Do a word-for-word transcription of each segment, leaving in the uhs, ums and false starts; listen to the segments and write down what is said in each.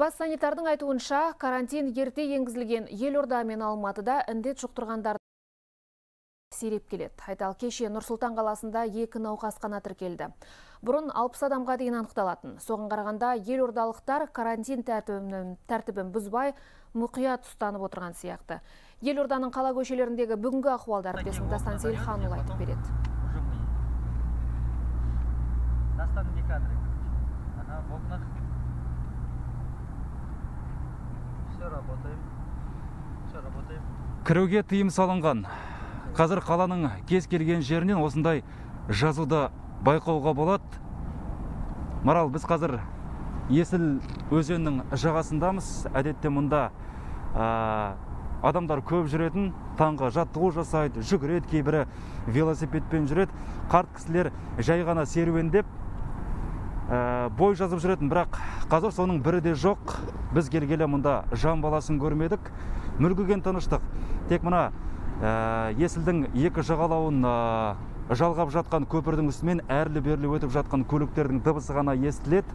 Бас санитардың айтуынша, карантин ерте енгізілген Елорда мен Алматыда індет жұқтырғандарды сиреп келеді. Айтал кеше Нұр-Сұлтан қаласында екі науқас қана тіркелді. Бұрын алпыс адамға дейін анықталатын. Соған қарағанда елордалықтар карантин тәртібін, тәртібін бұзбай мұқият ұстанып отырған сияқты. Елорданың қала көшелеріндегі бүгінгі ахуалды әріптесім Дастан Сейілханұлы айтып береді. Достанные кадры. Она в окнах. Все работаем. Все работаем. Кіруге тыйым салынған. Қазір қаланың кез келген жерінен осындай жазуды байқауға болады. Марал, біз қазір Есіл өзенінің жағасындамыз. Әдетте мұнда ә, адамдар көп жүретін. Таңғы жаттығу жасайды, жүгіреді, кейбірі велосипедпен жүреді. Қарт кісілер жай ғана серуендеп бой жазып жүретін, бірақ қазір соның бірі де жоқ. Біз келгелі мұнда жан баласын көрмедік. Мүлгіген тыныштық. Тек мына ә, Есілдің екі жағалауын ә, жалғап жатқан көпірдің үстімен әрлі-берлі өтіп жатқан көліктердің дыбысы ғана естіледі.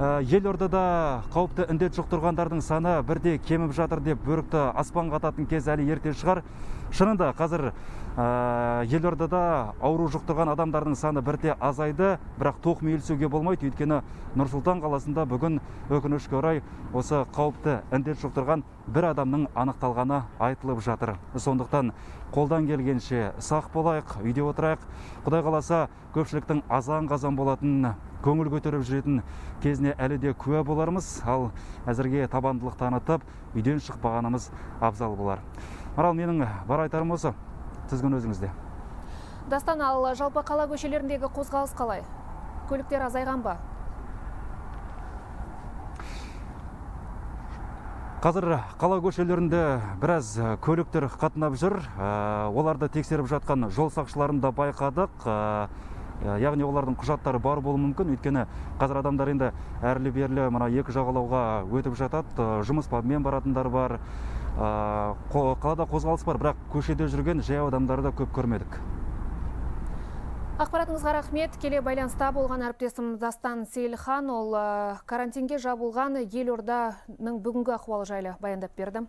ә, Елордада қауіпті індет жұқтырғандардың саны бірде кеміп жатыр деп бөрікті аспанға ататын кез әлі ерте шығар. Шынында қазір Елордада ауру жұқтырған адамдардың саны бірте азайды, бірақ тоқмейілсуге болмайды, өйткені Нұр-Сұлтан қаласында бүгін өкінішке орай осы қауіпті індет жұқтырған бір адамның анықталғаны айтылып жатыр. Сондықтан қолдан келгенше сақ болайық, үйде отырайық. Құдай қаласа, көпшіліктің азан-қазан болатын, көңіл көтеріп жүретін кезіне әлі де куә болармыз. Ал әзірге табандылық танытып, үйден шықпағанымыз абзал болар. Марал, менің бар айтарым осы. Сізгін өзіңізде. Дастан, ал жалпы қала көшелеріндегі қозғалыс қалай? Көліктер азайған ба? Қазір қала көшелерінде біраз көліктер қатынап жүр. Оларды тексеріп жатқан жол сақшыларын да байқадық. Яғни олардың құжаттары бар болуы мүмкін, өйткені қазір адамдар енді әрлі-берлі мына екі жағалауға өтіп жатады. Жұмыс бабымен баратындар бар. Қалада қозғалыс бар, бірақ көшеде жүрген жаяу адамдарды да көп көрмедік. Ақпаратыңызға рахмет. Келе байланыста болған әріптесім Дастан Сейілхан, ол карантинге жабылған Елорданың бүгінгі ахуалы жайлы баяндап берді.